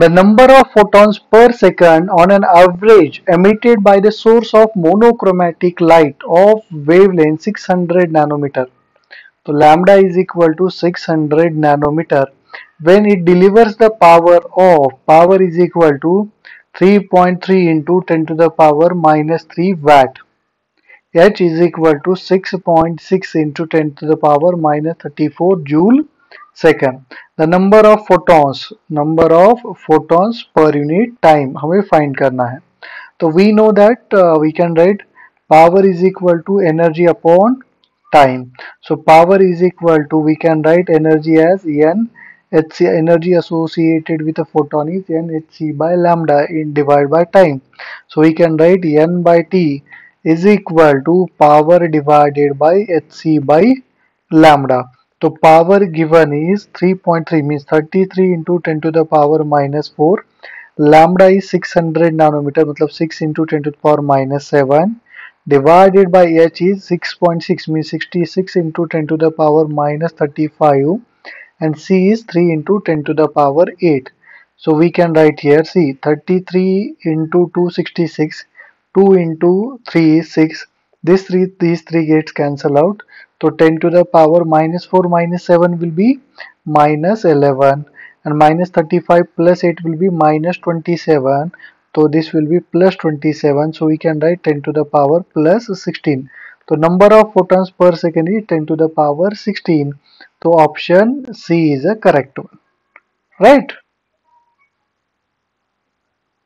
The number of photons per second on an average emitted by the source of monochromatic light of wavelength 600 nanometer. So lambda is equal to 600 nanometer when it delivers the power of, power is equal to 3.3 into 10 to the power minus 3 watt. H is equal to 6.6 into 10 to the power minus 34 joule second. The number of photons per unit time हमें find करना है. So we know that we can write power is equal to energy upon time. So power is equal to, we can write energy as En. Hc, energy associated with a photon is nhc by lambda in divided by time. So we can write n by t is equal to power divided by hc by lambda. So power given is 3.3 means 33 into 10 to the power minus 4. Lambda is 600 nanometer means 6 into 10 to the power minus 7. Divided by h is 6.6 means 66 into 10 to the power minus 35. And c is 3 into 10 to the power 8. So we can write here c 33 into 266, 2 into 3 is 6. These three gets cancel out. So 10 to the power minus 4 minus 7 will be minus 11, and minus 35 plus 8 will be minus 27. So this will be plus 27. So we can write 10 to the power plus 16. So number of photons per second is 10 to the power 16. So option C is a correct one, right?